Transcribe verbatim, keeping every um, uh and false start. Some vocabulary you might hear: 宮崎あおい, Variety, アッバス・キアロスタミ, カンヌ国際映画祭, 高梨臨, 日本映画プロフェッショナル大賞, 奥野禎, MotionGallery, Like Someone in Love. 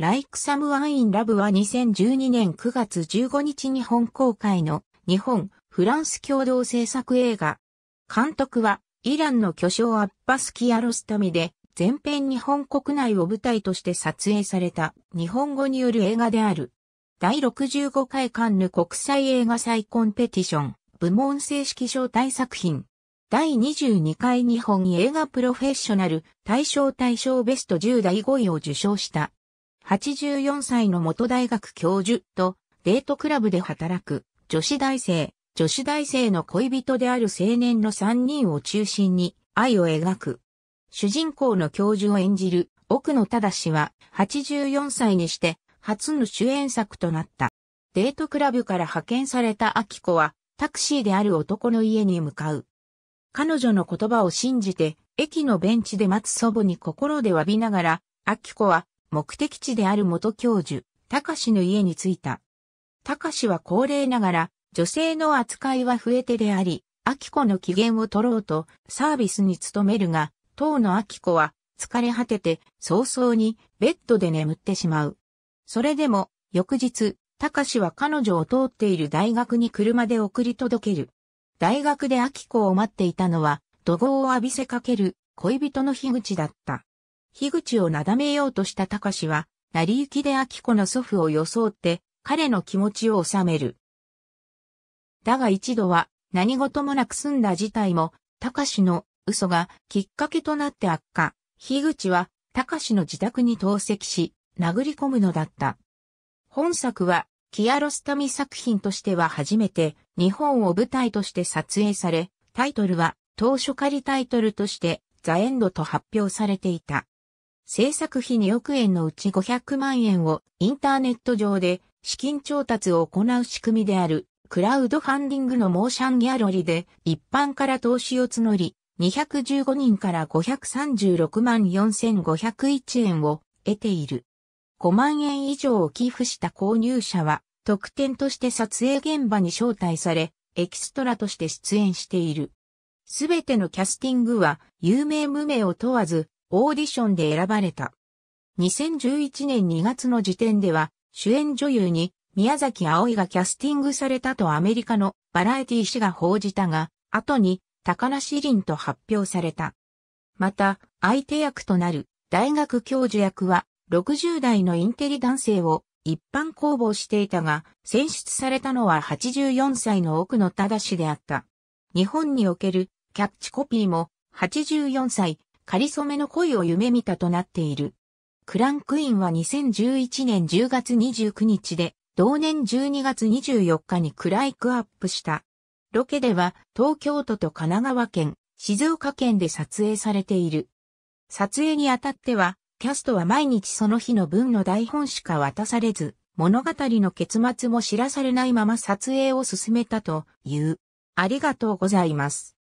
Like Someone in Love はにせんじゅうにねんくがつじゅうごにちに本公開の日本・フランス共同制作映画。監督はイランの巨匠アッバス・キアロスタミで全編日本国内を舞台として撮影された日本語による映画である。だいろくじゅうごかいカンヌ国際映画祭コンペティション部門正式招待作品。だいにじゅうにかい日本映画プロフェッショナル大賞大賞ベストじゅうだいごいを受賞した。はちじゅうよんさいの元大学教授とデートクラブで働く女子大生、女子大生の恋人である青年のさんにんを中心に愛を描く。主人公の教授を演じる奥野禎ははちじゅうよんさいにして初の主演作となった。デートクラブから派遣された明子はタクシーである男の家に向かう。彼女の言葉を信じて、駅のベンチで待つ祖母に心で詫びながら、明子は目的地である元教授、隆の家に着いた。隆は高齢ながら、女性の扱いは不得手であり、明子の機嫌を取ろうとサービスに努めるが、当の明子は疲れ果てて早々にベッドで眠ってしまう。それでも、翌日、隆は彼女を通っている大学に車で送り届ける。大学で明子を待っていたのは、怒号を浴びせかける恋人の樋口だった。樋口をなだめようとした隆は、成り行きで明子の祖父を装って、彼の気持ちを収める。だが一度は、何事もなく済んだ事態も、隆の嘘がきっかけとなって悪化。樋口は、隆の自宅に投石し、殴り込むのだった。本作は、キアロスタミ作品としては初めて日本を舞台として撮影され、タイトルは当初仮タイトルとしてザ・エンドと発表されていた。制作費におくえんのうちごひゃくまんえんをインターネット上で資金調達を行う仕組みであるクラウドファンディングのMotionGalleryで一般から投資を募り、にひゃくじゅうごにんからごひゃくさんじゅうろくまんよんせんごひゃくいちえんを得ている。ごまんえん以上を寄付した購入者は、特典として撮影現場に招待され、エキストラとして出演している。すべてのキャスティングは、有名無名を問わず、オーディションで選ばれた。にせんじゅういちねんにがつの時点では、主演女優に宮崎あおいがキャスティングされたとアメリカのVariety誌が報じたが、後に高梨臨と発表された。また、相手役となる大学教授役は、ろくじゅうだいのインテリ男性を一般公募していたが、選出されたのははちじゅうよんさいの奥野禎であった。日本におけるキャッチコピーもはちじゅうよんさい、仮初めの恋を夢見たとなっている。クランクインはにせんじゅういちねんじゅうがつにじゅうくにちで、同年じゅうにがつにじゅうよっかにクランクアップした。ロケでは東京都と神奈川県、静岡県で撮影されている。撮影にあたっては、キャストは毎日その日の分の台本しか渡されず、物語の結末も知らされないまま撮影を進めたという。ありがとうございます。